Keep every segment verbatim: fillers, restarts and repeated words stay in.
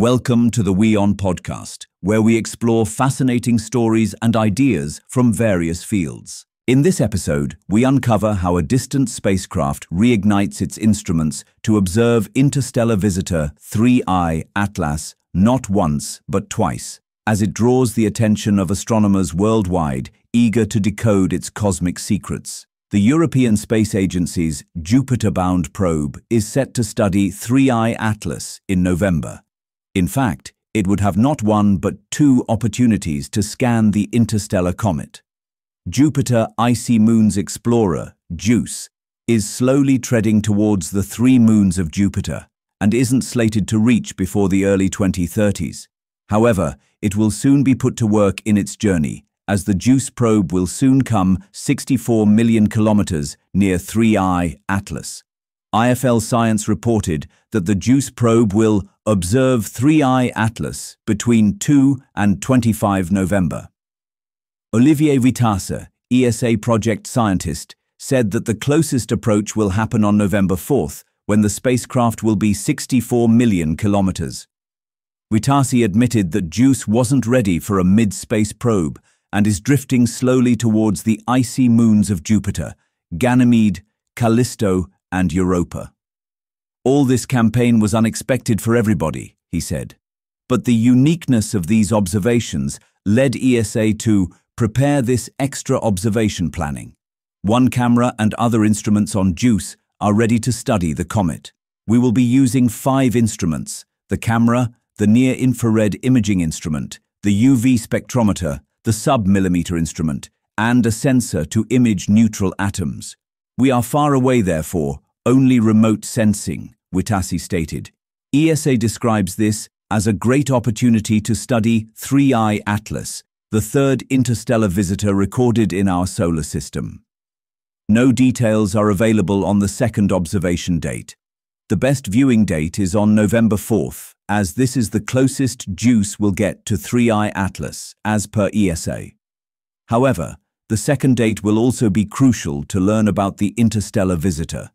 Welcome to the WION podcast, where we explore fascinating stories and ideas from various fields. In this episode, we uncover how a distant spacecraft reignites its instruments to observe interstellar visitor three I Atlas not once but twice, as it draws the attention of astronomers worldwide eager to decode its cosmic secrets. The European Space Agency's Jupiter-bound probe is set to study three I Atlas in November. In fact, it would have not one but two opportunities to scan the interstellar comet. Jupiter Icy Moons Explorer, JUICE, is slowly treading towards the three moons of Jupiter and isn't slated to reach before the early twenty thirties. However, it will soon be put to work in its journey, as the JUICE probe will soon come sixty-four million kilometers near three I Atlas. I F L Science reported that the JUICE probe will observe three I Atlas between two and twenty-five November. Olivier Witasse, E S A project scientist, said that the closest approach will happen on November fourth, when the spacecraft will be sixty-four million kilometers. Witasse admitted that JUICE wasn't ready for a mid-space probe and is drifting slowly towards the icy moons of Jupiter, Ganymede, Callisto, and Europa. All this campaign was unexpected for everybody, he said, but the uniqueness of these observations led E S A to prepare this extra observation planning. One camera and other instruments on JUICE are ready to study the comet. We will be using five instruments: the camera, the near-infrared imaging instrument, the U V spectrometer, the sub-millimeter instrument, and a sensor to image neutral atoms. We are far away, therefore, only remote sensing, Witasse stated. E S A describes this as a great opportunity to study three I Atlas, the third interstellar visitor recorded in our solar system. No details are available on the second observation date. The best viewing date is on November fourth, as this is the closest JUICE will get to three I Atlas, as per E S A. However, the second date will also be crucial to learn about the interstellar visitor.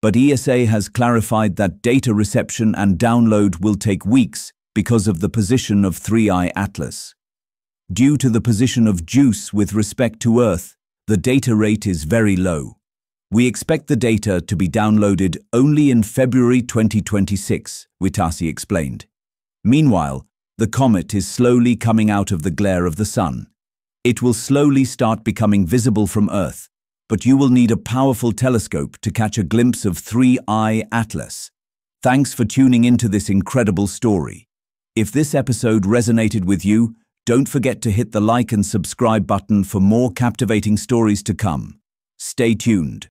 But E S A has clarified that data reception and download will take weeks because of the position of three I Atlas. Due to the position of JUICE with respect to Earth, the data rate is very low. We expect the data to be downloaded only in February twenty twenty-six, Witasse explained. Meanwhile, the comet is slowly coming out of the glare of the sun. It will slowly start becoming visible from Earth, but you will need a powerful telescope to catch a glimpse of three I Atlas. Thanks for tuning into this incredible story. If this episode resonated with you, don't forget to hit the like and subscribe button for more captivating stories to come. Stay tuned.